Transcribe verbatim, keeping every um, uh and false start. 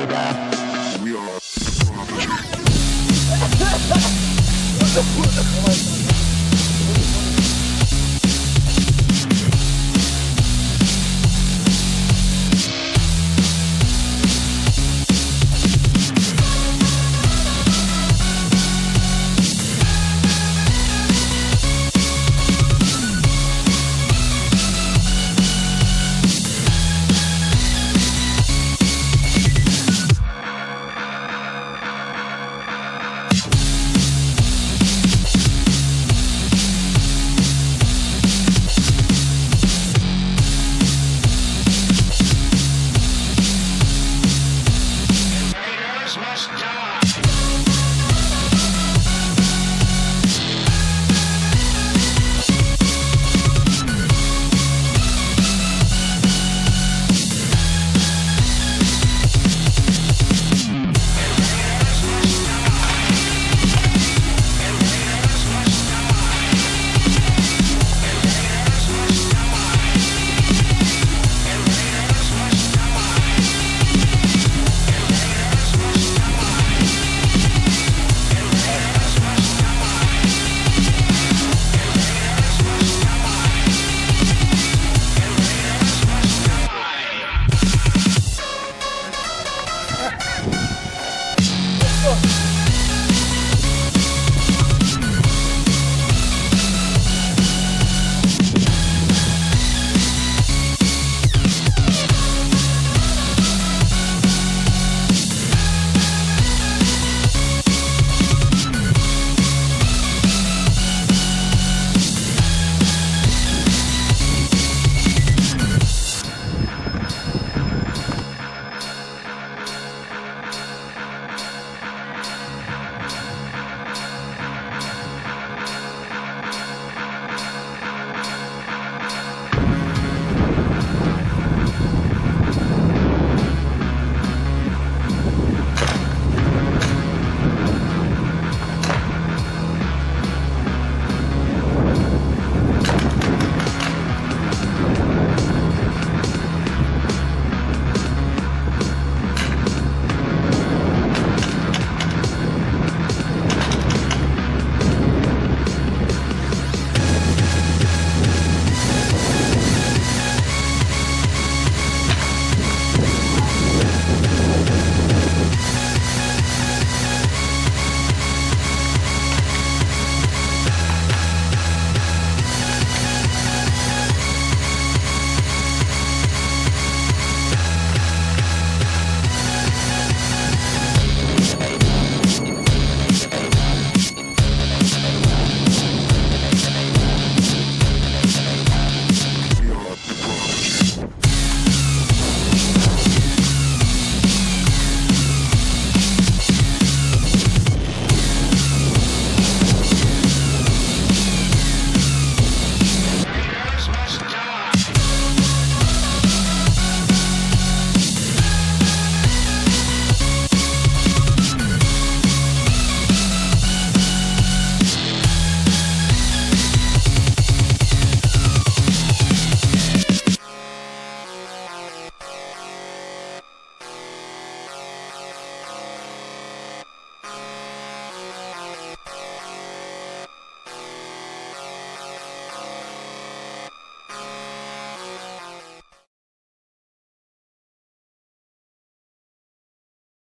We are the